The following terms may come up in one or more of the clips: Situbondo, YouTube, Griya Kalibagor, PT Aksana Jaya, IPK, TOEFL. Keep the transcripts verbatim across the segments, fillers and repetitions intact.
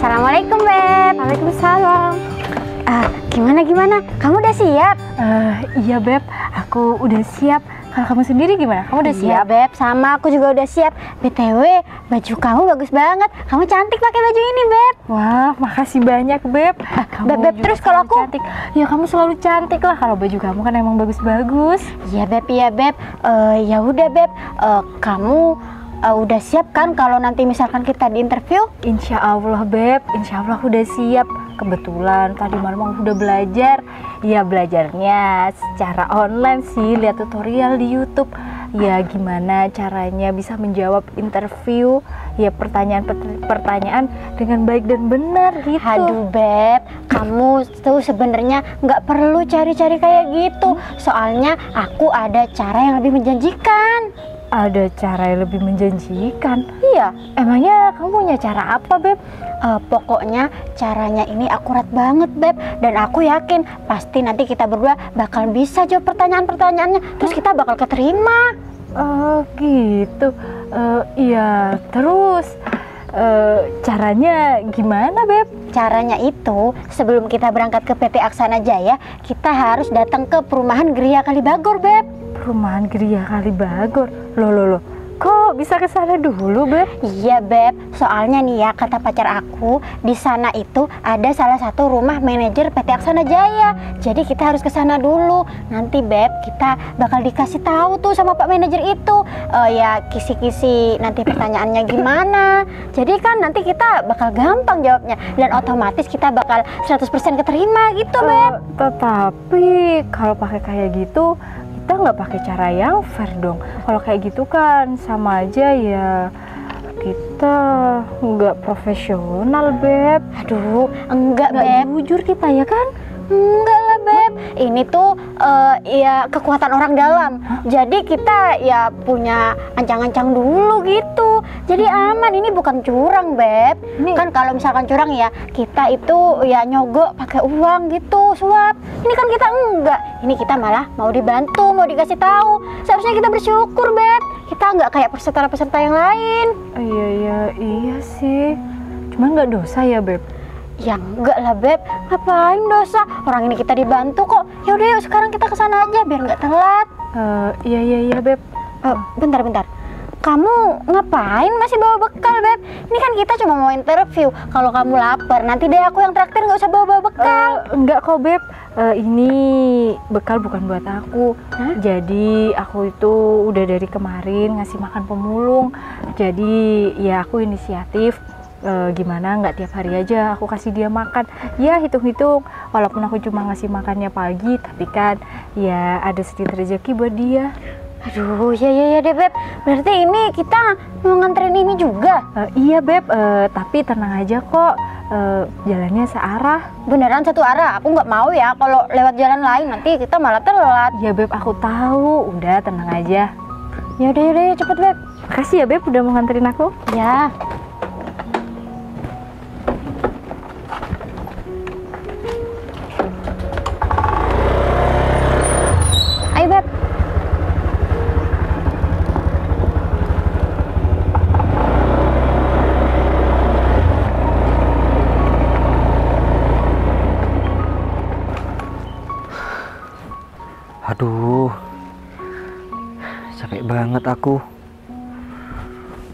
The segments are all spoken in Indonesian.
Assalamualaikum, Beb. Waalaikumsalam. Uh, gimana, gimana? Kamu udah siap? Uh, iya, Beb. Aku udah siap. Kalau kamu sendiri gimana? Kamu udah siap? Iya, Beb. Sama, aku juga udah siap. B T W, baju kamu bagus banget. Kamu cantik pakai baju ini, Beb. Wah, makasih banyak, Beb. Ah, Beb, Beb, terus kalau aku... Cantik. Ya, kamu selalu cantik lah. Kalau baju kamu kan emang bagus-bagus. Iya, Beb, iya, Beb. Uh, ya udah, Beb. Uh, kamu... Uh, udah siap kan kalau nanti misalkan kita di interview? Insya Allah, Beb. Insya Allah udah siap. Kebetulan tadi malam udah belajar. Ya belajarnya secara online sih, lihat tutorial di YouTube. Ya gimana caranya bisa menjawab interview, ya pertanyaan-pertanyaan dengan baik dan benar gitu. Aduh, Beb, kamu tuh sebenarnya nggak perlu cari-cari kayak gitu. Soalnya aku ada cara yang lebih menjanjikan. Ada cara yang lebih menjanjikan? Iya, emangnya kamu punya cara apa, Beb? Uh, pokoknya caranya ini akurat banget, Beb. Dan aku yakin pasti nanti kita berdua bakal bisa jawab pertanyaan-pertanyaannya. Terus kita bakal keterima. Oh gitu. Uh, iya, terus uh, caranya gimana, Beb? Caranya itu, sebelum kita berangkat ke P T Aksana Jaya, kita harus datang ke perumahan Griya Kalibagor, Beb. Perumahan Griya Kalibagor, loh loh loh, kok bisa ke sana dulu, Beb? Iya, Beb, soalnya nih ya, kata pacar aku, di sana itu ada salah satu rumah manajer P T Aksana Jaya. Jadi kita harus ke sana dulu. Nanti, Beb, kita bakal dikasih tahu tuh sama Pak Manajer itu, uh, ya kisi-kisi nanti pertanyaannya gimana. Jadi kan nanti kita bakal gampang jawabnya dan otomatis kita bakal seratus persen keterima gitu, Beb. Uh, tetapi kalau pakai kayak gitu kita nggak pakai cara yang fair dong. Kalau kayak gitu kan sama aja ya kita nggak profesional, Beb. Aduh, enggak, Beb. Jujur kita ya kan? Enggak lah, Beb. Ini tuh uh, ya kekuatan orang dalam. Hah? Jadi kita ya punya ancang-ancang dulu gitu. Jadi aman, ini bukan curang, Beb. Nih. Kan kalau misalkan curang ya kita itu ya nyogok pakai uang gitu, suap. Ini kan kita enggak. Ini kita malah mau dibantu, mau dikasih tahu. Seharusnya kita bersyukur, Beb. Kita nggak kayak peserta-peserta yang lain. Oh, iya, iya, iya sih. Cuma nggak dosa ya, Beb? Ya enggak lah, Beb. Ngapain dosa? Orang ini kita dibantu kok. Yaudah, yuk sekarang kita kesana aja biar nggak telat. Uh, iya, iya, iya, Beb. Uh, bentar, bentar. Kamu ngapain masih bawa bekal, Beb? Ini kan kita cuma mau interview. Kalau kamu lapar, nanti deh aku yang traktir, nggak usah bawa-bawa bekal. Uh, enggak kok, Beb. Uh, ini bekal bukan buat aku. Hah? Jadi aku itu udah dari kemarin ngasih makan pemulung. Jadi ya aku inisiatif. E, gimana nggak tiap hari aja aku kasih dia makan, ya hitung-hitung walaupun aku cuma ngasih makannya pagi, tapi kan ya ada sedikit rezeki buat dia. Aduh, ya ya ya deh, Beb, berarti ini kita mau nganterin ini juga? E, iya, Beb, e, tapi tenang aja kok, e, jalannya searah. Beneran satu arah? Aku nggak mau ya kalau lewat jalan lain, nanti kita malah telat. Ya, Beb, aku tahu. Udah, tenang aja. Ya udah, ya udah, cepet, Beb. Makasih ya, Beb, udah mau nganterin aku. Ya. Aduh, capek banget aku.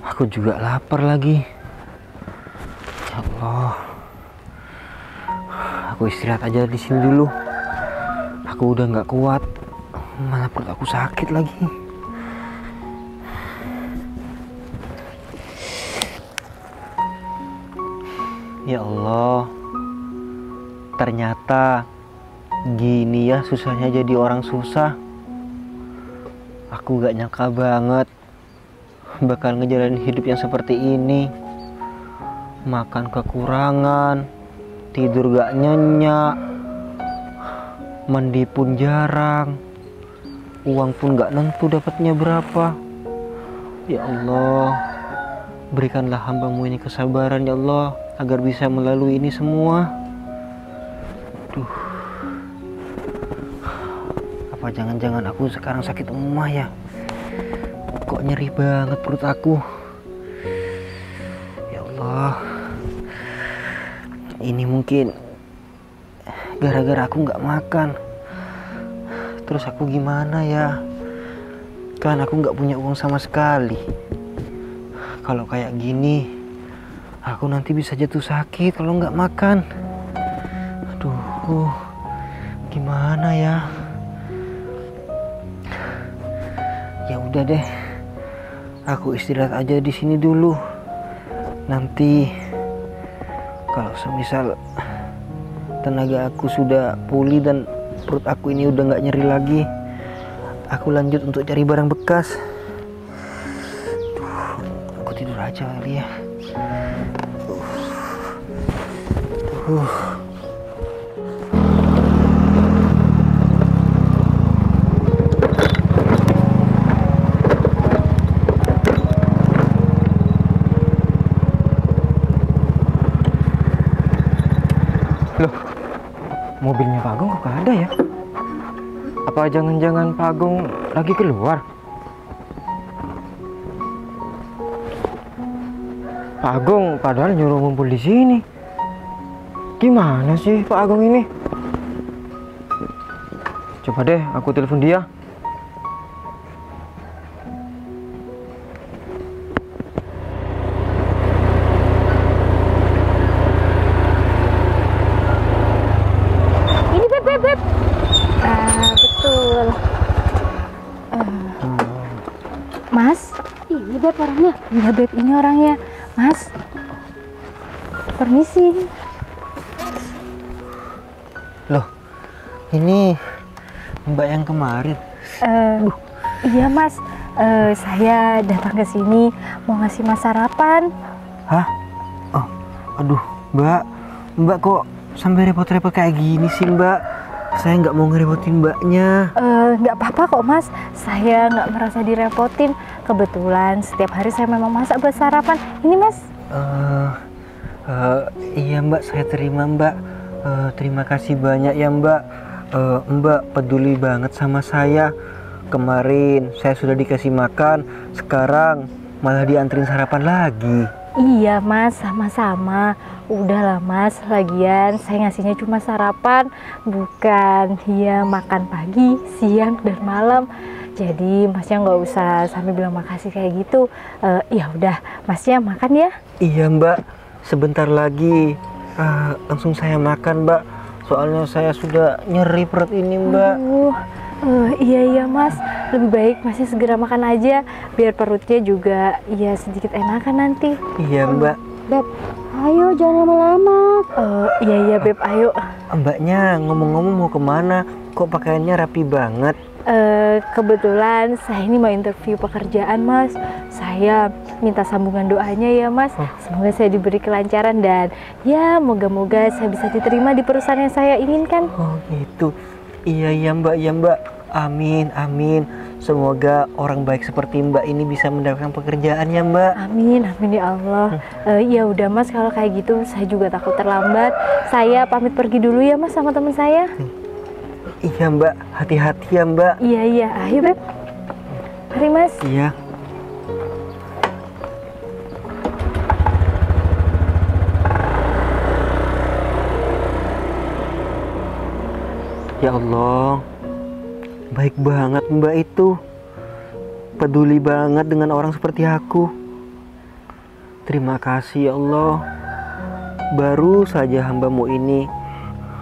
Aku juga lapar lagi. Ya Allah, aku istirahat aja di sini dulu. Aku udah nggak kuat. Mana perut aku sakit lagi. Ya Allah, ternyata gini ya susahnya jadi orang susah. Aku gak nyangka banget bakal ngejalanin hidup yang seperti ini. Makan kekurangan, tidur gak nyenyak, mandi pun jarang, uang pun gak nentu dapatnya berapa. Ya Allah, berikanlah hamba-Mu ini kesabaran, ya Allah, agar bisa melalui ini semua. Duh, jangan-jangan aku sekarang sakit umah ya. Kok nyeri banget perut aku. Ya Allah. Ini mungkin gara-gara aku nggak makan. Terus aku gimana ya? Kan aku nggak punya uang sama sekali. Kalau kayak gini, aku nanti bisa jatuh sakit kalau nggak makan. Aduh, gimana ya? Ya udah deh, aku istirahat aja di sini dulu. Nanti kalau semisal tenaga aku sudah pulih dan perut aku ini udah nggak nyeri lagi, aku lanjut untuk cari barang bekas. Duh, aku tidur aja kali ya. Duh. Duh. Mobilnya Pak Agung kok gak ada ya? Apa jangan-jangan Pak Agung lagi keluar? Pak Agung padahal nyuruh ngumpul di sini. Gimana sih Pak Agung ini? Coba deh aku telepon dia. Iya Beb, ini orangnya. Mas, permisi. Loh, ini Mbak yang kemarin? Uh, uh. Iya Mas, uh, saya datang ke sini mau ngasih Mas sarapan. Hah? Oh, aduh Mbak, Mbak kok sampai repot-repot kayak gini sih Mbak? Saya nggak mau ngerepotin Mbaknya. Uh, nggak apa-apa kok Mas, saya nggak merasa direpotin. Kebetulan setiap hari saya memang masak buat sarapan. Ini Mas. Uh, uh, iya Mbak, saya terima Mbak. Uh, terima kasih banyak ya Mbak. Uh, Mbak peduli banget sama saya. Kemarin saya sudah dikasih makan, sekarang malah dianterin sarapan lagi. Iya Mas, sama-sama. Udahlah Mas, lagian saya ngasihnya cuma sarapan, bukan dia makan pagi, siang dan malam. Jadi Masnya nggak usah sampai bilang makasih kayak gitu. Uh, ya udah, Masnya makan ya. Iya Mbak, sebentar lagi uh, langsung saya makan Mbak. Soalnya saya sudah nyeri perut ini Mbak. Uh, uh, iya iya Mas, lebih baik Masnya segera makan aja biar perutnya juga ya sedikit enakan nanti. Iya Mbak. Beb, ayo jangan lama-lama. Uh, iya iya Beb, ayo. Mbaknya ngomong-ngomong mau kemana? Kok pakaiannya rapi banget? Uh, kebetulan saya ini mau interview pekerjaan Mas. Saya minta sambungan doanya ya Mas. Oh. Semoga saya diberi kelancaran dan ya moga-moga saya bisa diterima di perusahaan yang saya inginkan. Oh gitu. Iya ya Mbak, ya Mbak. Amin, amin. Semoga orang baik seperti Mbak ini bisa mendapatkan pekerjaan ya Mbak. Amin, amin ya Allah. uh, Ya udah Mas, kalau kayak gitu saya juga takut terlambat. Saya pamit pergi dulu ya Mas sama teman saya. Hmm. Iya Mbak, hati-hati ya Mbak. Iya iya, ayo Beb. Mari Mas. Iya. Ya Allah, baik banget Mbak itu. Peduli banget dengan orang seperti aku. Terima kasih ya Allah. Baru saja hambamu ini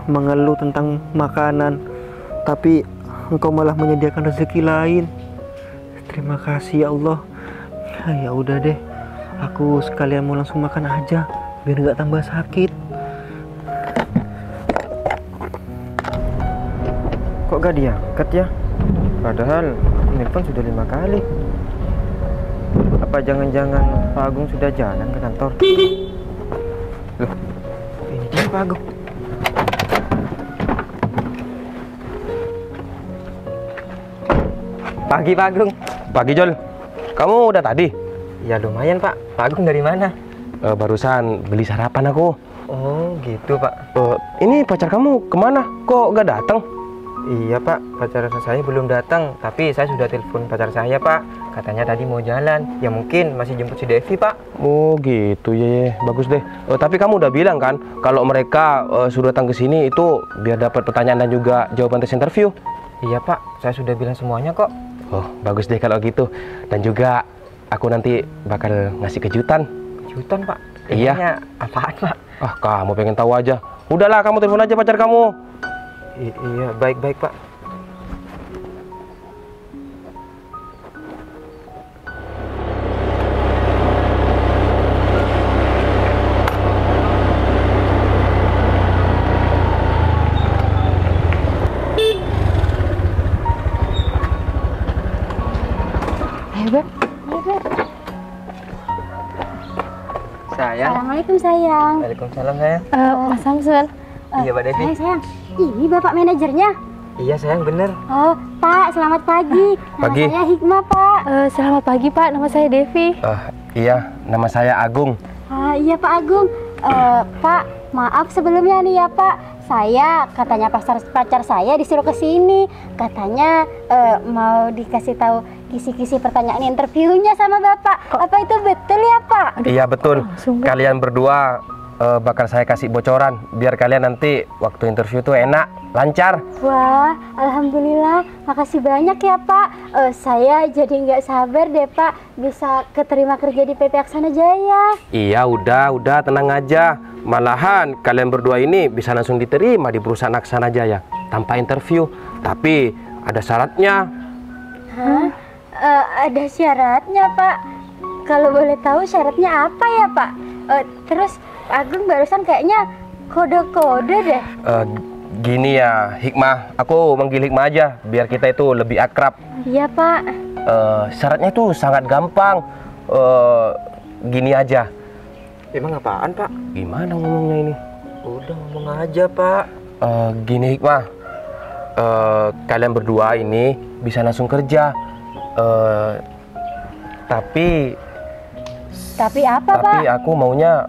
mengeluh tentang makanan, tapi engkau malah menyediakan rezeki lain. Terima kasih ya Allah. Ya udah deh, aku sekalian mau langsung makan aja biar nggak tambah sakit. Kok gak diangkat ya? Padahal nelpon sudah lima kali. Apa jangan-jangan Pak Agung sudah jalan ke kantor? Loh, ini dia Pak Agung. Pagi Pak Agung. Pagi Jol. Kamu udah tadi? Ya lumayan Pak. Pak Agung dari mana? E, barusan beli sarapan aku. Oh gitu Pak. E, ini pacar kamu kemana? Kok gak datang? Iya Pak, pacar saya belum datang. Tapi saya sudah telepon pacar saya Pak. Katanya tadi mau jalan, ya mungkin masih jemput si Devi, Pak. Oh gitu ya, bagus deh. Oh, tapi kamu udah bilang kan, kalau mereka uh, sudah datang ke sini itu biar dapat pertanyaan dan juga jawaban tes interview. Iya Pak, saya sudah bilang semuanya kok. Oh bagus deh kalau gitu. Dan juga aku nanti bakal ngasih kejutan. Kejutan Pak? Iya. Apaan Pak? Ah kamu pengen tahu aja. Udahlah kamu telepon aja pacar kamu. I iya baik-baik Pak. Assalamualaikum sayang. Waalaikumsalam sayang. Uh, Mas Samsul. Uh, iya Mbak Devi. Sayang, sayang, ini Bapak manajernya. Iya sayang, bener. Oh Pak, selamat pagi. Nama pagi. Saya Hikmah Pak. Uh, selamat pagi Pak, nama saya Devi. Uh, iya, nama saya Agung. Uh, iya Pak Agung. Uh, Pak, maaf sebelumnya nih ya Pak. Saya katanya pacar pacar saya disuruh ke sini. Katanya uh, mau dikasih tahu kisi-kisi pertanyaan interviewnya sama Bapak. Oh. Apa itu betul ya, Pak? Aduh. Iya, betul. Oh, kalian berdua uh, bakal saya kasih bocoran biar kalian nanti waktu interview tuh enak, lancar. Wah, alhamdulillah. Makasih banyak ya, Pak. Uh, saya jadi nggak sabar deh, Pak, bisa keterima kerja di P T Aksana Jaya. Iya, udah, udah, tenang aja. Malahan kalian berdua ini bisa langsung diterima di perusahaan Aksana Jaya tanpa interview, tapi ada syaratnya. Hah? Hmm. Uh, ada syaratnya Pak. Kalau boleh tahu syaratnya apa ya Pak? Uh, terus Agung barusan kayaknya kode-kode deh. Uh, gini ya Hikmah, aku manggil Hikmah aja biar kita itu lebih akrab. Iya Pak. Uh, syaratnya tuh sangat gampang. Uh, gini aja. Emang apaan Pak? Gimana ngomongnya ini? Udah ngomong aja Pak. Uh, gini Hikmah, uh, kalian berdua ini bisa langsung kerja. Uh, tapi Tapi apa tapi Pak? Tapi aku maunya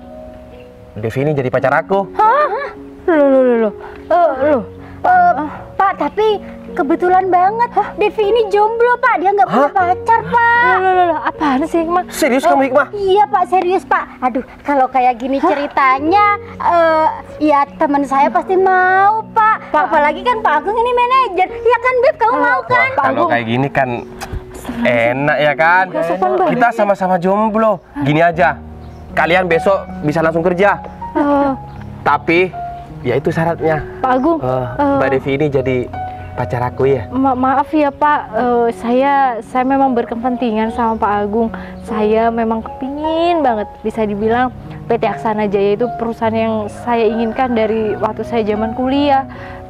Devi ini jadi pacar aku. Hah? Loh loh loh loh. Uh, loh. Uh, Pak tapi kebetulan banget. Hah? Devi ini jomblo Pak, dia nggak punya pacar Pak. Loh, loh, loh, loh. Apaan sih Hikmah? Serius uh, kamu Hikmah? Iya Pak, serius Pak. Aduh kalau kayak gini Hah? ceritanya uh, ya teman saya pasti mau Pak. Pak apalagi kan Pak Agung ini manajer. Ya kan Beb, kamu uh, mau kan? Wah, kalau kayak gini kan enak ya kan? Kita sama-sama jomblo. Gini aja, kalian besok bisa langsung kerja. Uh. Tapi ya itu syaratnya Pak Agung, uh, uh, Mbak Devi ini jadi pacar aku ya. Ma maaf ya Pak, uh, saya saya memang berkepentingan sama Pak Agung. Saya memang kepingin banget, bisa dibilang P T Aksana Jaya itu perusahaan yang saya inginkan dari waktu saya zaman kuliah.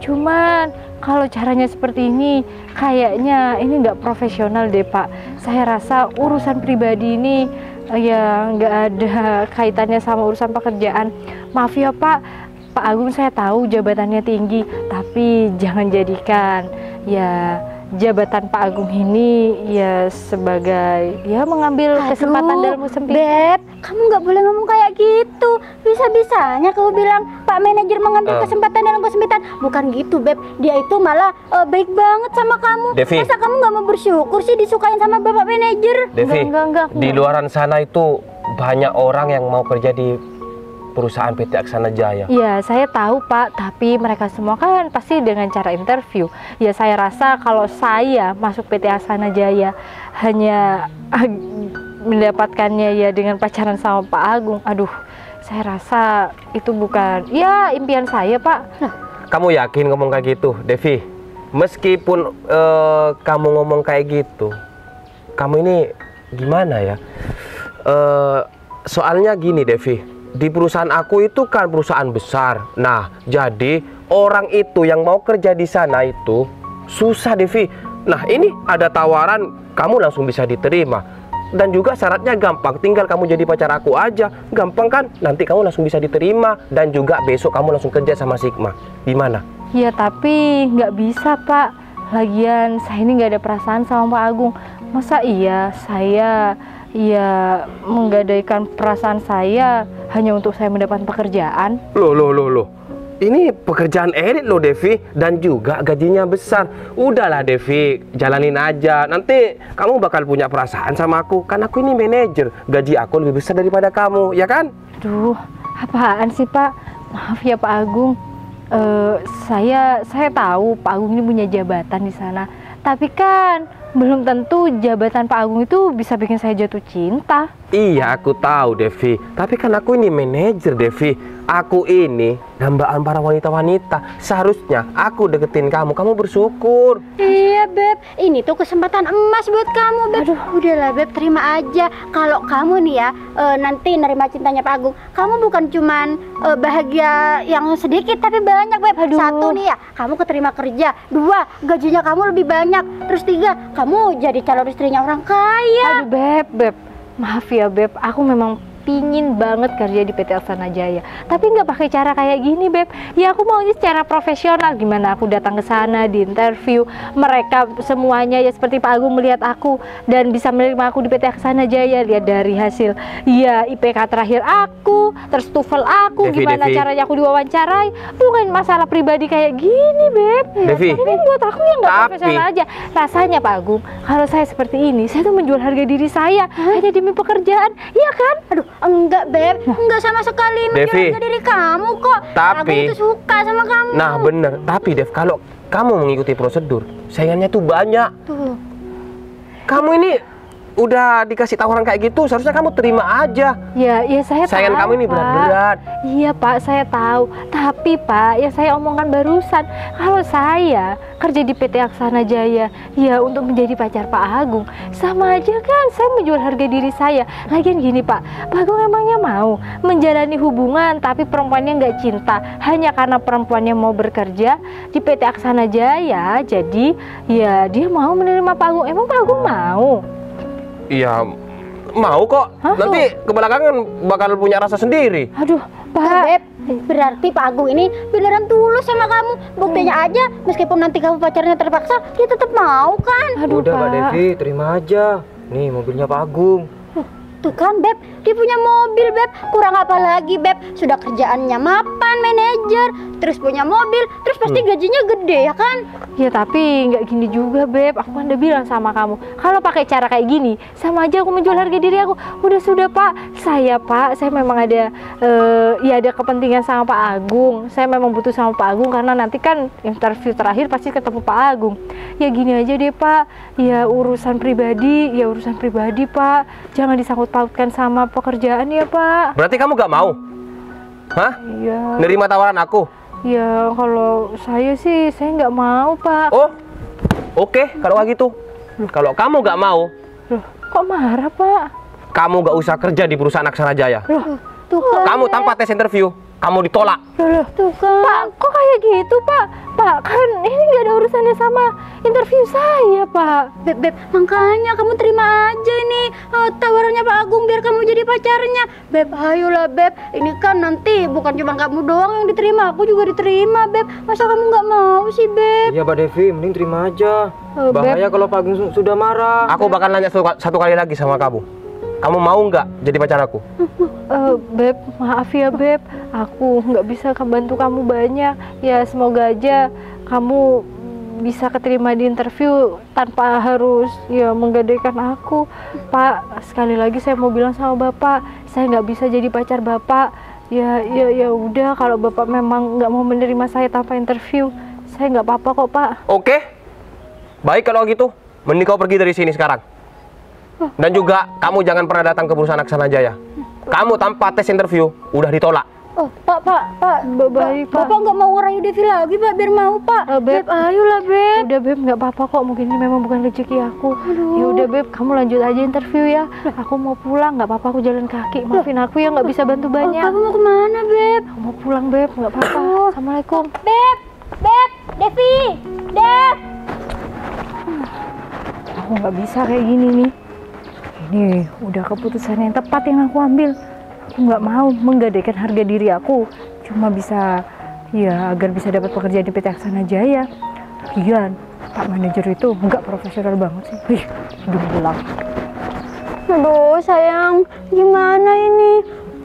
Cuman kalau caranya seperti ini, kayaknya ini nggak profesional deh Pak. Saya rasa urusan pribadi ini uh, ya nggak ada kaitannya sama urusan pekerjaan. Maaf ya Pak. Pak Agung saya tahu jabatannya tinggi, tapi jangan jadikan ya jabatan Pak Agung ini ya sebagai ya mengambil Aduh, kesempatan dalam sempit. Beb, kamu nggak boleh ngomong kayak gitu. Bisa-bisanya kamu bilang Pak Manajer mengambil uh. kesempatan dalam kesempitan. Bukan gitu Beb, dia itu malah uh, baik banget sama kamu. Devi. Masa kamu nggak mau bersyukur sih disukain sama Bapak Manajer? Devi, enggak, enggak, enggak. Di luaran sana itu banyak orang yang mau kerja di perusahaan P T Aksana Jaya. Iya, saya tahu Pak, tapi mereka semua kan pasti dengan cara interview. Ya saya rasa kalau saya masuk P T Aksana Jaya hanya mendapatkannya ya dengan pacaran sama Pak Agung. Aduh, saya rasa itu bukan ya impian saya Pak. Kamu yakin ngomong kayak gitu, Devi? Meskipun uh, kamu ngomong kayak gitu, kamu ini gimana ya? Uh, soalnya gini Devi. Di perusahaan aku itu kan perusahaan besar. Nah, jadi orang itu yang mau kerja di sana itu susah, Devi. Nah, ini ada tawaran, kamu langsung bisa diterima. Dan juga syaratnya gampang, tinggal kamu jadi pacar aku aja. Gampang kan? Nanti kamu langsung bisa diterima. Dan juga besok kamu langsung kerja sama Sigma. Gimana? Ya, tapi nggak bisa, Pak. Lagian, saya ini nggak ada perasaan sama Pak Agung. Masa iya, saya... ya menggadaikan perasaan saya hanya untuk saya mendapatkan pekerjaan. Loh, loh, loh, loh. ini pekerjaan elit loh Devi, dan juga gajinya besar. Udahlah Devi, jalanin aja. Nanti kamu bakal punya perasaan sama aku, kan aku ini manajer, gaji aku lebih besar daripada kamu, ya kan? Duh, apaan sih Pak? Maaf ya Pak Agung, uh, saya saya tahu Pak Agung ini punya jabatan di sana, tapi kan belum tentu jabatan Pak Agung itu bisa bikin saya jatuh cinta. Iya, aku tahu Devi, tapi kan aku ini manajer Devi. Aku ini dambaan para wanita-wanita. Seharusnya aku deketin kamu, kamu bersyukur. Iya Beb, ini tuh kesempatan emas buat kamu Beb. Aduh, udahlah Beb, terima aja. Kalau kamu nih ya, e, nanti nerima cintanya Pak Agung, kamu bukan cuman e, bahagia yang sedikit, tapi banyak Beb. Aduh. Satu nih ya, kamu keterima kerja. Dua, gajinya kamu lebih banyak. Terus tiga, kamu jadi calon istrinya orang kaya. Aduh Beb, Beb, maaf ya Beb, aku memang pingin banget kerja di P T Aksana Jaya, tapi nggak pakai cara kayak gini Beb. Ya aku maunya secara profesional, gimana aku datang ke sana, di interview, mereka semuanya ya seperti Pak Agung melihat aku dan bisa menerima aku di P T Aksana Jaya. Lihat dari hasil ya I P K terakhir aku, terus TOEFL aku, Devi, gimana Devi. Caranya aku diwawancarai, bukan masalah pribadi kayak gini Beb. Devi, tapi buat aku yang nggak profesional aja. Rasanya Pak Agung, kalau saya seperti ini, saya tuh menjual harga diri saya hanya demi pekerjaan, iya kan? Aduh, enggak Beb, enggak sama sekali menjual harga diri kamu kok. Tapi aku itu suka sama kamu. Nah bener, tapi Dev, kalau kamu mengikuti prosedur, saingannya tuh banyak. Tuh. Kamu ini udah dikasih tawaran kayak gitu, seharusnya kamu terima aja. Ya, ya saya tahu. Saingan kamu ini berat-berat. Iya Pak, saya tahu. Tapi Pak, ya saya omongkan barusan, kalau saya kerja di P T Aksana Jaya, ya untuk menjadi pacar Pak Agung, sama aja kan, saya menjual harga diri saya. Lagian gini Pak, Pak Agung emangnya mau menjalani hubungan tapi perempuannya nggak cinta, hanya karena perempuannya mau bekerja di P T Aksana Jaya, jadi ya dia mau menerima Pak Agung. Emang Pak Agung mau? Iya, mau kok. Hah? Nanti kebelakangan bakal punya rasa sendiri. Aduh, Pak, berarti Pak Agung ini beneran tulus sama kamu. Buktinya aja, meskipun nanti kamu pacarnya terpaksa, dia tetap mau kan? Aduh, udah Pak Devi, terima aja. Nih mobilnya Pak Agung. Tuh kan Beb, dia punya mobil Beb, kurang apa lagi Beb? Sudah kerjaannya mapan, manajer, terus punya mobil, terus pasti gajinya gede ya kan? Ya tapi nggak gini juga Beb, aku kan udah bilang sama kamu, kalau pakai cara kayak gini, sama aja aku menjual harga diri aku. Udah sudah Pak, saya Pak, saya memang ada, uh, ya ada kepentingan sama Pak Agung, saya memang butuh sama Pak Agung karena nanti kan interview terakhir pasti ketemu Pak Agung. Ya gini aja deh Pak, ya urusan pribadi, ya urusan pribadi Pak, jangan disangkut pautkan sama pekerjaan ya Pak. Berarti kamu gak mau? Hah? Iya. Nerima tawaran aku? Ya kalau saya sih, saya nggak mau Pak. Oh, oke okay, kalau kayak gitu. Loh. Kalau kamu gak mau. Loh, kok marah Pak? Kamu gak usah kerja di perusahaan Aksana Jaya. Loh, tuh kan. Kamu tanpa tes interview, kamu ditolak. Loh, loh. Tuh kan. Pak, kok kayak gitu Pak? Pak, kan ini nggak ada urusannya sama interview saya Pak. Beb, Beb, makanya kamu terima aja ini uh, tawarannya Pak Agung biar kamu jadi pacarnya. Beb, ayolah Beb, ini kan nanti bukan cuma kamu doang yang diterima, aku juga diterima Beb. Masa kamu nggak mau sih Beb? Iya Mbak Devi, mending terima aja. uh, Bahaya kalau Pak Agung sudah marah. Aku Beb bakal nanya satu, satu kali lagi sama kamu. Kamu mau nggak jadi pacar aku? Uh, Beb, maaf ya Beb, aku nggak bisa membantu kamu banyak. Ya semoga aja kamu bisa keterima di interview tanpa harus ya menggadaikan aku. Pak, sekali lagi saya mau bilang sama Bapak, saya nggak bisa jadi pacar Bapak. Ya, ya, ya udah, kalau Bapak memang nggak mau menerima saya tanpa interview, saya nggak apa-apa kok Pak. Oke, baik kalau gitu, mending kau pergi dari sini sekarang. Dan juga kamu jangan pernah datang ke perusahaan Aksana Jaya. Kamu tanpa tes interview udah ditolak. Oh, Pak, Pak, Pak, baik, Pak. Bapak nggak mau ngerayu Devi lagi, Pak, biar mau, Pak. Uh, Beb, Beb, ayolah, Beb. Udah, Beb, nggak apa-apa kok. Mungkin ini memang bukan rezeki aku. Aduh. Ya udah, Beb, kamu lanjut aja interview ya. Aku mau pulang, nggak apa-apa aku jalan kaki. Maafin aku ya, nggak bisa bantu banyak. Oh, kamu mau kemana, Beb? Aku mau pulang, Beb, nggak apa-apa. Assalamualaikum. Beb, Beb, Devi, Dev. Aku nggak bisa kayak gini nih. Ini udah keputusan yang tepat yang aku ambil. Aku nggak mau menggadaikan harga diri aku cuma bisa ya agar bisa dapat pekerjaan di P T Aksana Jaya. Lagian Pak Manajer itu nggak profesional banget sih. Wih, udah pulang. Aduh sayang, gimana ini?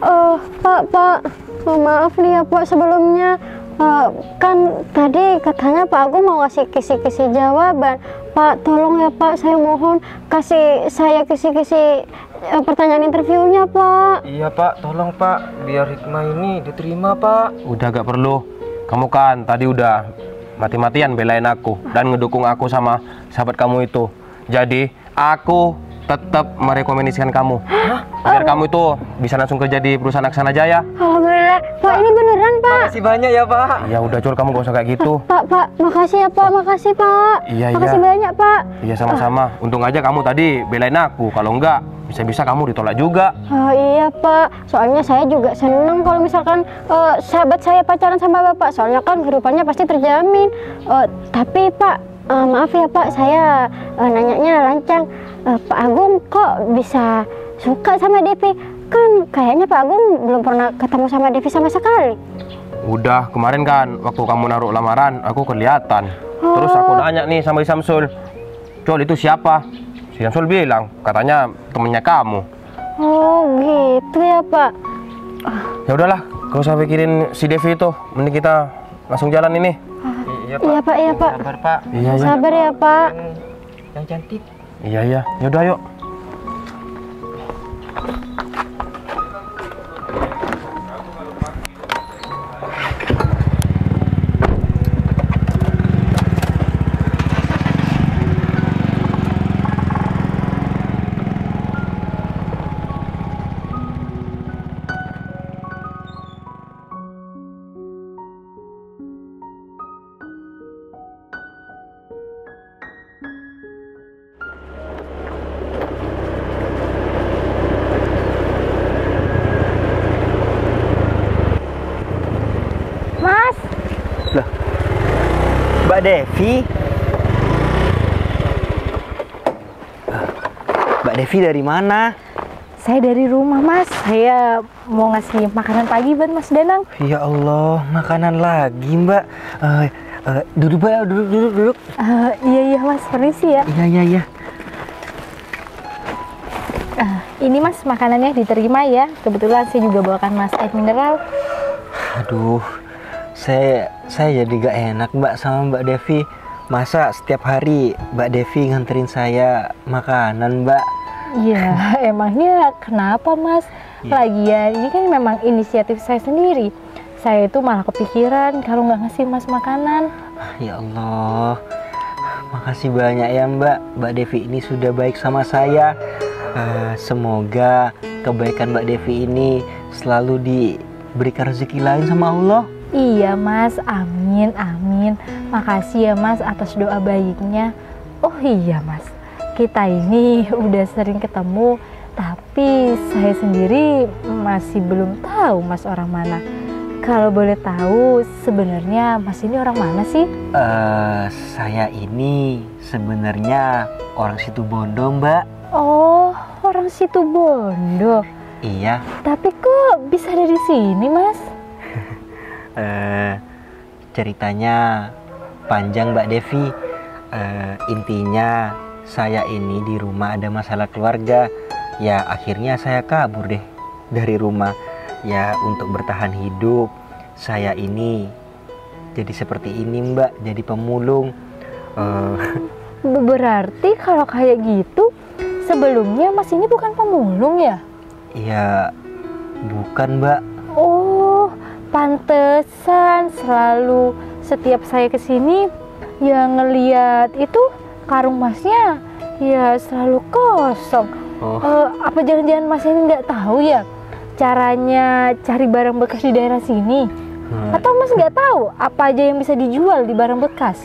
Eh uh, Pak, Pak, oh, maaf nih ya Pak sebelumnya. Uh, kan tadi katanya Pak Agung mau kasih kisi-kisi jawaban. Pak, tolong ya Pak, saya mohon kasih saya kisi-kisi uh, pertanyaan interviewnya Pak. Iya Pak, tolong Pak, biar Hikmah ini diterima Pak. Udah gak perlu, kamu kan tadi udah mati-matian belain aku dan ngedukung aku sama sahabat kamu itu. Jadi aku tetap merekomendasikan kamu. Hah? Biar um. kamu itu bisa langsung kerja di perusahaan Aksana Jaya. Alhamdulillah, Pak, ini beneran Pak. Makasih banyak ya Pak. Ya udah Cul, kamu gak usah kayak gitu. Pak, Pak, makasih ya Pak, makasih Pak. Iya, makasih iya. banyak Pak. Iya, sama-sama. Ah. Untung aja kamu tadi belain aku. Kalau enggak, bisa-bisa kamu ditolak juga. Oh iya Pak, soalnya saya juga seneng kalau misalkan uh, sahabat saya pacaran sama Bapak. Soalnya kan kehidupannya pasti terjamin. Uh, tapi Pak, Uh, maaf ya Pak, saya uh, nanyanya lancang. uh, Pak Agung kok bisa suka sama Devi? Kan kayaknya Pak Agung belum pernah ketemu sama Devi sama sekali. Udah, kemarin kan waktu kamu naruh lamaran, aku kelihatan. oh. Terus aku nanya nih sama Isamsul, Col itu siapa? Si Isamsul bilang, katanya temennya kamu. Oh gitu ya Pak. Ya udahlah, gak usah pikirin si Devi itu. Mending kita langsung jalan ini. Iya Pak, iya Pak, iya, Pak. Sabar Pak. Iya, iya. Sabar ya Pak. Yang cantik. Iya iya. Yaudah yuk. Mbak Devi, Mbak Devi dari mana? Saya dari rumah Mas. Saya mau ngasih makanan pagi buat Mas Danang. Ya Allah, makanan lagi Mbak. Uh, uh, duduk Mbak, duduk duduk duduk. Uh, iya iya Mas, permisi ya. Iya iya iya. Uh, ini Mas makanannya diterima ya. Kebetulan saya juga bawakan Mas air mineral. Aduh. Saya saya jadi gak enak Mbak sama Mbak Devi. Masa setiap hari Mbak Devi nganterin saya makanan Mbak? Ya emangnya kenapa Mas? Yeah. Lagian ini kan memang inisiatif saya sendiri. Saya itu malah kepikiran kalau nggak ngasih Mas makanan. Ya Allah, makasih banyak ya Mbak. Mbak Devi ini sudah baik sama saya. Uh, semoga kebaikan Mbak Devi ini selalu diberikan rezeki lain sama Allah. Iya Mas, amin, amin. Makasih ya Mas atas doa baiknya. Oh iya Mas, kita ini udah sering ketemu, tapi saya sendiri masih belum tahu Mas orang mana. Kalau boleh tahu, sebenarnya Mas ini orang mana sih? Uh, saya ini sebenarnya orang Situbondo Mbak. Oh, orang Situbondo? Iya. Tapi kok bisa dari sini Mas? Uh, ceritanya panjang Mbak Devi. Uh, intinya saya ini di rumah ada masalah keluarga. Ya akhirnya saya kabur deh dari rumah. Ya untuk bertahan hidup saya ini jadi seperti ini Mbak, jadi pemulung. uh, Berarti kalau kayak gitu sebelumnya Mas ini bukan pemulung ya? Iya, bukan Mbak. Oh, pantesan selalu setiap saya kesini yang ngeliat itu karung Masnya ya selalu kosong. oh. uh, Apa jangan-jangan Mas ini nggak tahu ya caranya cari barang bekas di daerah sini? hmm. Atau Mas nggak tahu apa aja yang bisa dijual di barang bekas?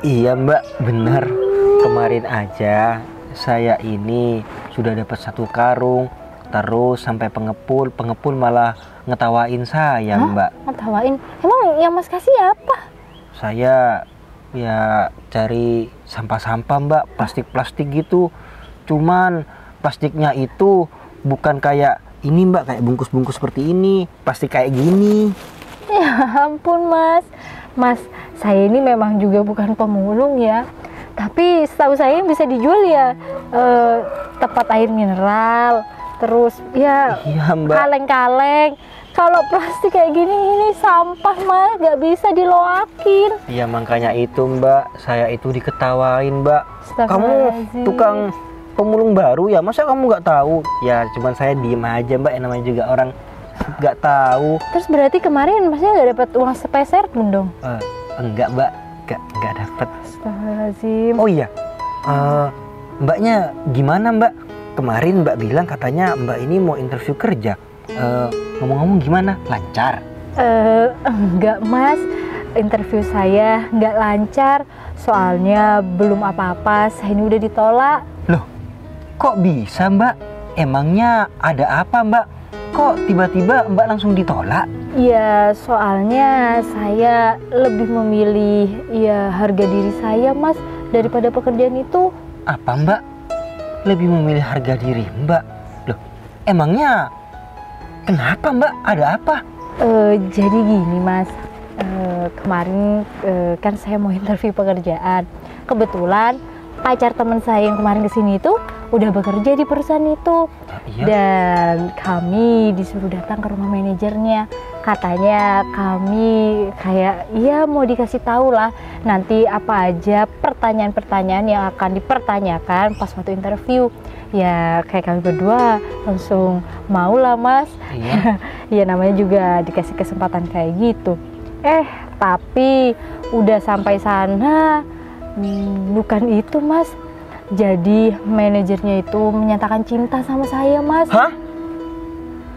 Iya Mbak, benar. hmm. Kemarin aja saya ini sudah dapat satu karung. Terus sampai pengepul, pengepul malah ngetawain saya. Hah? Mbak, ngetawain? Emang yang Mas kasih apa? Saya ya cari sampah-sampah Mbak, plastik-plastik gitu. Cuman plastiknya itu bukan kayak ini Mbak, kayak bungkus-bungkus seperti ini. Plastik kayak gini. Ya ampun Mas. Mas, saya ini memang juga bukan pemulung ya. Tapi setahu saya yang bisa dijual ya eh, tempat air mineral. Terus ya kaleng-kaleng, iya, Kalau plastik kayak gini, ini sampah mah gak bisa diloakin. Iya makanya itu mbak, saya itu diketawain mbak. Kamu tukang pemulung baru ya, masa kamu nggak tahu? Ya cuman saya diem aja mbak, yang namanya juga orang nggak tahu. Terus berarti kemarin masnya nggak dapat uang sepeser pun dong? Uh, enggak mbak, nggak nggak dapat. Astagfirullahaladzim. Oh iya, uh, mbaknya gimana mbak? Kemarin mbak bilang katanya mbak ini mau interview kerja. Ngomong-ngomong uh, gimana? Lancar? Uh, enggak mas, interview saya nggak lancar. Soalnya belum apa-apa, saya ini udah ditolak. Loh, kok bisa mbak? Emangnya ada apa mbak? Kok tiba-tiba mbak langsung ditolak? Ya soalnya saya lebih memilih ya harga diri saya mas daripada pekerjaan itu. Apa mbak? Lebih memilih harga diri mbak? Loh, emangnya kenapa mbak? Ada apa? Uh, jadi gini mas, uh, kemarin uh, kan saya mau interview pekerjaan. Kebetulan pacar teman saya yang kemarin kesini itu udah bekerja di perusahaan itu. Iya. Dan kami disuruh datang ke rumah manajernya. Katanya kami kayak ya mau dikasih tahu lah nanti apa aja pertanyaan-pertanyaan yang akan dipertanyakan pas waktu interview. Ya kayak kami berdua langsung mau lah mas. Iya. Ya namanya juga dikasih kesempatan kayak gitu. Eh tapi udah sampai sana bukan itu mas. Jadi manajernya itu menyatakan cinta sama saya mas. Hah?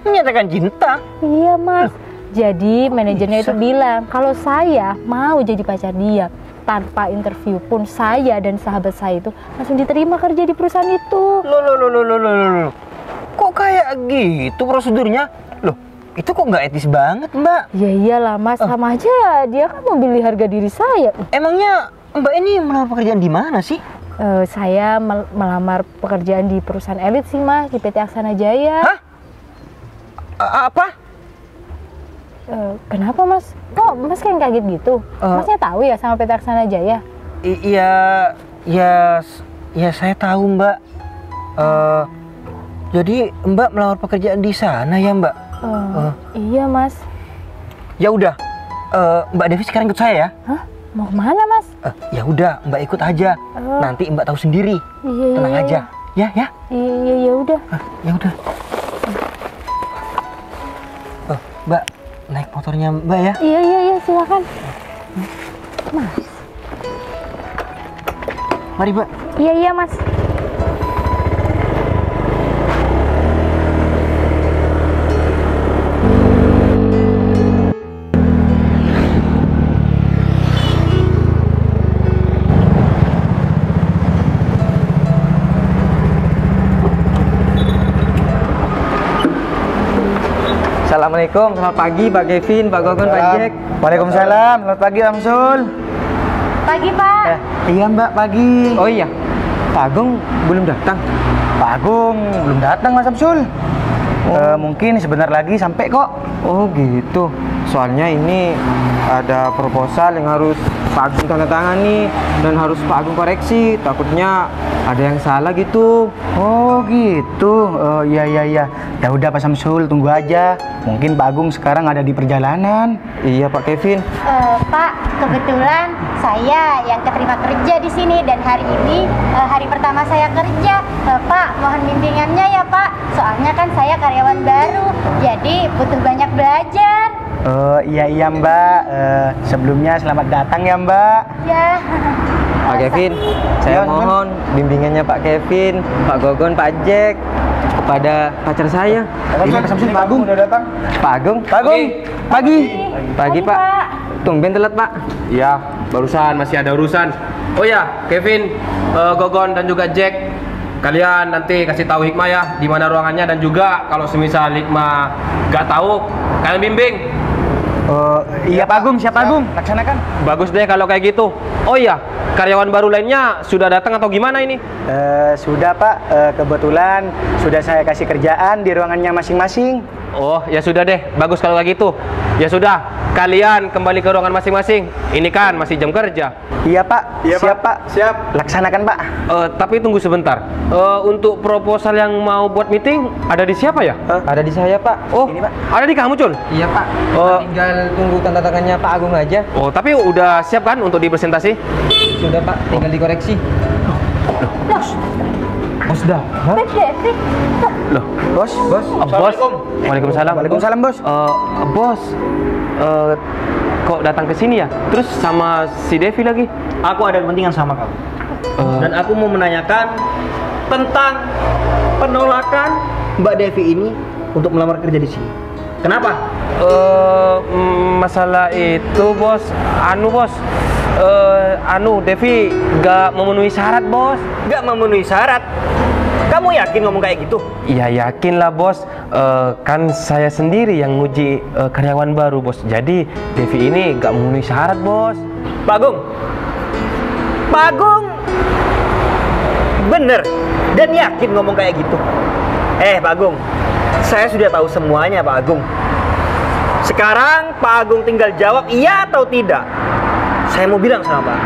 Menyatakan cinta? Iya mas. Loh, jadi manajernya bisa itu bilang kalau saya mau jadi pacar dia. Tanpa interview pun saya dan sahabat saya itu langsung diterima kerja di perusahaan itu. Loh loh loh loh loh loh. Kok kayak gitu prosedurnya? Loh itu kok nggak etis banget mbak? Ya iyalah mas, uh. sama aja dia kan membeli harga diri saya. Emangnya mbak ini melamar pekerjaan di mana sih? Uh, saya mel melamar pekerjaan di perusahaan elit sih mas, di P T Aksana Jaya. Hah? A apa? Uh, kenapa mas? Kok mas kayak kaget gitu? Uh, Masnya tahu ya sama P T Aksana Jaya? Iya, ya, ya saya tahu mbak. Uh, jadi mbak melamar pekerjaan di sana ya mbak? Uh, uh. Iya mas. Ya udah, uh, mbak Devi sekarang ikut saya ya. Hah? Mau kemana mas? Uh, ya udah mbak ikut aja. Uh, Nanti mbak tahu sendiri. Iya, tenang iya, aja. Iya. Ya ya. Iya ya udah. Uh, ya udah. Uh, mbak naik motornya mbak ya? Iya iya iya silakan. Mas. Mari mbak. Iya iya mas. Assalamualaikum, selamat pagi Pak Kevin, Pak Gogon, Pak Jack. Waalaikumsalam, selamat pagi Amsul. Pagi Pak. Eh, iya Mbak, pagi. Oh iya, Pak Agung belum datang. Pak Agung belum datang Mas Amsul. Oh. E, mungkin sebentar lagi sampai kok. Oh gitu, soalnya ini ada proposal yang harus Pak Agung tanda tangani dan harus Pak Agung koreksi, takutnya ada yang salah gitu. Oh gitu, oh iya iya iya. Ya udah Pak Samsul tunggu aja. Mungkin Pak Agung sekarang ada di perjalanan. Iya Pak Kevin. Uh, Pak, kebetulan saya yang keterima kerja di sini dan hari ini uh, hari pertama saya kerja. Uh, Pak, mohon bimbingannya ya Pak. Soalnya kan saya karyawan baru, jadi butuh banyak belajar. Oh iya iya Mbak. Uh, sebelumnya selamat datang ya Mbak. Ya. Pak Kevin, saya mohon bimbingannya Pak Kevin, Pak Gogon, Pak Jack kepada pacar saya. Ini Pak Agung udah datang. Pak Agung, Pak Agung, pagi. Pagi Pak. Tumben telat Pak. Iya, barusan masih ada urusan. Oh ya, Kevin, uh, Gogon dan juga Jack, kalian nanti kasih tahu Hikmah ya di mana ruangannya dan juga kalau semisal Hikmah nggak tahu, kalian bimbing. Uh, iya Pak Agung, siap Pak Agung. Laksanakan. Bagus deh kalau kayak gitu. Oh iya, karyawan baru lainnya sudah datang atau gimana ini? Uh, sudah Pak, uh, kebetulan sudah saya kasih kerjaan di ruangannya masing-masing. Oh ya sudah deh, bagus kalau kayak gitu. Ya sudah, Kalian kembali ke ruangan masing-masing. Ini kan masih jam kerja. Iya Pak, iya, siap Pak. Siap. Laksanakan Pak. Uh, tapi tunggu sebentar. Uh, untuk proposal yang mau buat meeting ada di siapa ya? Huh? Ada di saya Pak. Oh, ini Pak. Ada di kamu Cun? Iya Pak. Uh, tinggal tunggu tanda tangannya Pak Agung aja. Oh, tapi udah siap kan untuk dipresentasi? Sudah Pak, tinggal oh. dikoreksi. Loh, loh. Loh. Oh, sudah. Hah? Loh, Bos, Bos. Oh, Bos. Waalaikumsalam. Waalaikumsalam, Bos. Uh, bos. Uh, kok datang ke sini ya? Terus sama si Devi lagi? Aku ada kepentingan sama kamu. Uh. Dan aku mau menanyakan tentang penolakan Mbak Devi ini untuk melamar kerja di sini. Kenapa? Uh, masalah itu, Bos. Anu, Bos. Uh, anu Devi gak memenuhi syarat Bos. Gak memenuhi syarat? Kamu yakin ngomong kayak gitu? Iya yakin lah Bos. uh, Kan saya sendiri yang nguji uh, karyawan baru Bos. Jadi Devi ini gak memenuhi syarat Bos. Pak Agung, Pak Agung bener dan yakin ngomong kayak gitu? Eh Pak Agung, saya sudah tahu semuanya Pak Agung. Sekarang Pak Agung tinggal jawab iya atau tidak. Saya mau bilang sama Pak,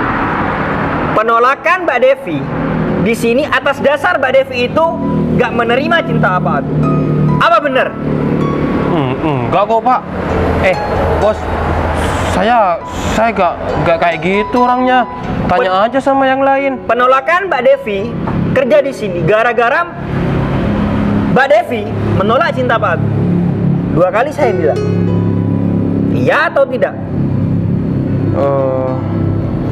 penolakan Mbak Devi di sini atas dasar Mbak Devi itu gak menerima cinta apa aku. Apa bener? Hmm, enggak kok Pak. Eh Bos, saya saya gak, gak kayak gitu orangnya. Tanya Pen aja sama yang lain. Penolakan Mbak Devi kerja di sini gara-gara Mbak Devi menolak cinta Pak Agung. Dua kali saya bilang iya atau tidak. Uh,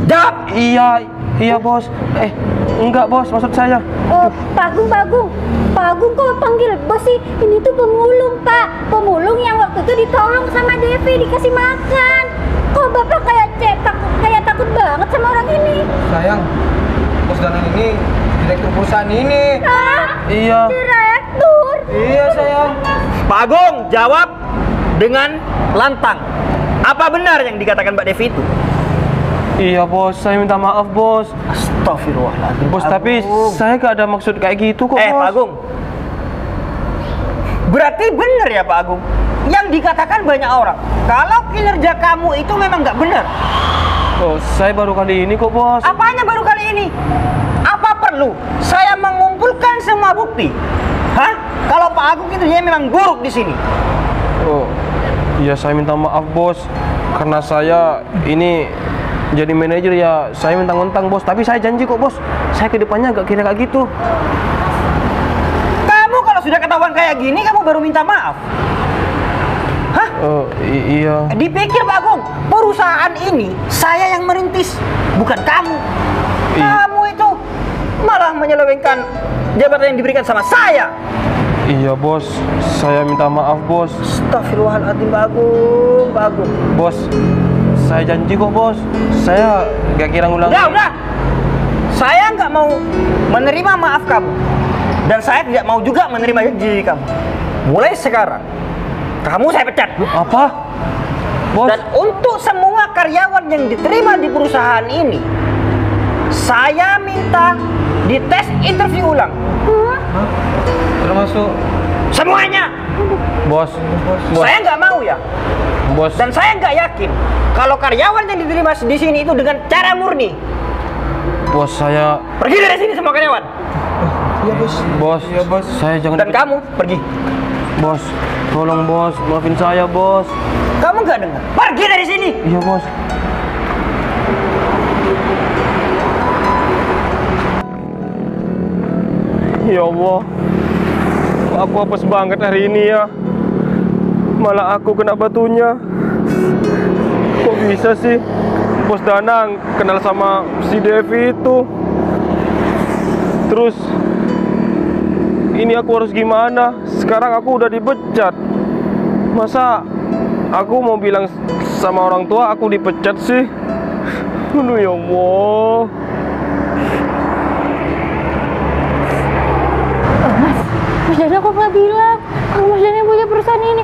Jawab! Iya, iya Bos. Eh, enggak Bos, maksud saya. Oh, Pak Agung, Pak Agung. Pak Agung kok panggil Bos sih? Ini tuh pemulung, Pak. Pemulung yang waktu itu ditolong sama Devi, dikasih makan. Kok Bapak kayak cetak, kayak takut banget sama orang ini? Sayang, Bos Danang ini direktur perusahaan ini. Ah, iya. Direktur? Iya, sayang. Pak Agung, jawab dengan lantang. Apa benar yang dikatakan Mbak Devi itu? Iya Bos, saya minta maaf Bos. Astagfirullahaladzim Bos, Agung. Tapi saya gak ada maksud kayak gitu kok. Eh Bos. Pak Agung, berarti benar ya Pak Agung yang dikatakan banyak orang kalau kinerja kamu itu memang gak benar? Oh, saya baru kali ini kok Bos. Apanya baru kali ini? Apa perlu saya mengumpulkan semua bukti? Hah? Kalau Pak Agung kinerjanya memang buruk di sini. Oh ya, saya minta maaf Bos, karena saya ini jadi manajer ya saya minta ngontang Bos, tapi saya janji kok Bos, saya kedepannya gak kira kayak gitu. Kamu kalau sudah ketahuan kayak gini, kamu baru minta maaf? Hah? Uh, iya. Dipikir Pak Agung, perusahaan ini saya yang merintis, bukan kamu. I kamu itu malah menyelewengkan jabatan yang diberikan sama saya. Iya Bos, saya minta maaf Bos. Astagfirullahaladzim Pak Agung, Pak Agung. Bos, saya janji kok Bos, saya gak kira ngulang. Udah, udah. Saya nggak mau menerima maaf kamu. Dan saya tidak mau juga menerima janji kamu. Mulai sekarang, kamu saya pecat. Apa? Bos. Dan untuk semua karyawan yang diterima di perusahaan ini, saya minta di tes interview ulang. Hah? Termasuk semuanya Bos, Bos. Saya nggak mau ya Bos. Dan saya nggak yakin kalau karyawan yang diterima di sini itu dengan cara murni. Bos, saya pergi dari sini semua karyawan. Iya Bos. Bos, ya, Bos. Saya jangan. Dan kamu pergi Bos, tolong Bos, maafin saya Bos. Kamu nggak dengar? Pergi dari sini. Iya Bos. Ya Allah, aku apes banget hari ini ya. Malah aku kena batunya. Kok bisa sih Bos Danang kenal sama si Devi itu? Terus ini aku harus gimana? Sekarang aku udah dipecat. Masa aku mau bilang sama orang tua aku dipecat sih? Aduh ya Allah. Mas Danang kok nggak bilang kalau Mas Danang punya perusahaan ini?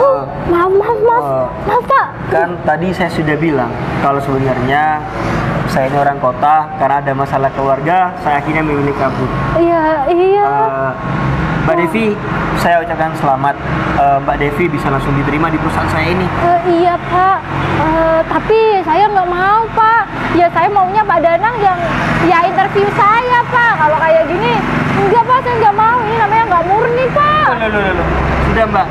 Oh, uh, maaf, maaf, maaf, uh, maaf Pak. Kan tadi saya sudah bilang kalau sebenarnya saya ini orang kota, karena ada masalah keluarga, saya akhirnya memilih kabur. Iya, iya. Uh, Mbak Devi, saya ucapkan selamat. Uh, Mbak Devi bisa langsung diterima di perusahaan saya ini. Uh, iya Pak, uh, tapi saya nggak mau Pak. Ya saya maunya Pak Danang yang ya interview saya Pak. Kalau kayak gini, enggak Pak, saya nggak mau. Ini namanya nggak murni Pak. Loh, loh, loh, loh. Sudah Mbak,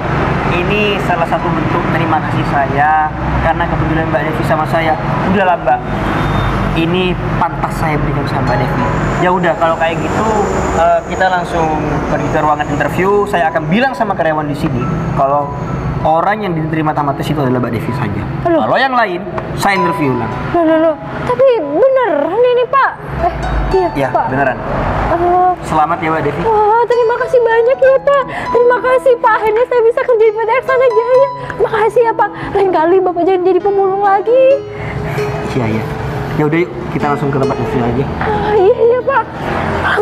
ini salah satu bentuk terima kasih saya karena kebetulan Mbak Devi sama saya. Udahlah Mbak, ini pantas saya berikan sama Mbak Devi. Ya udah, kalau kayak gitu uh, kita langsung pergi ke ruangan interview. Saya akan bilang sama karyawan di sini kalau orang yang diterima tamat tes itu adalah Mbak Devi saja. Kalau yang lain, saya interview lah. Loh, loh, loh. Tapi beneran ini Pak? Eh, iya ya, Pak. Beneran. Uh, Selamat ya Mbak Devi. Wah, terima kasih banyak ya Pak. Terima kasih Pak. Akhirnya saya bisa kerja di P T Aksana Jaya. Makasih ya Pak. Lain kali Bapak jangan jadi pemulung lagi. Iya ya. Ya udah yuk, kita langsung ke tempat interview aja. Ah, iya iya Pak.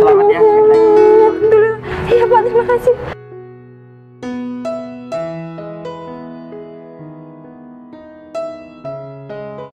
Selamat ya. Alhamdulillah. Iya Pak, terima kasih.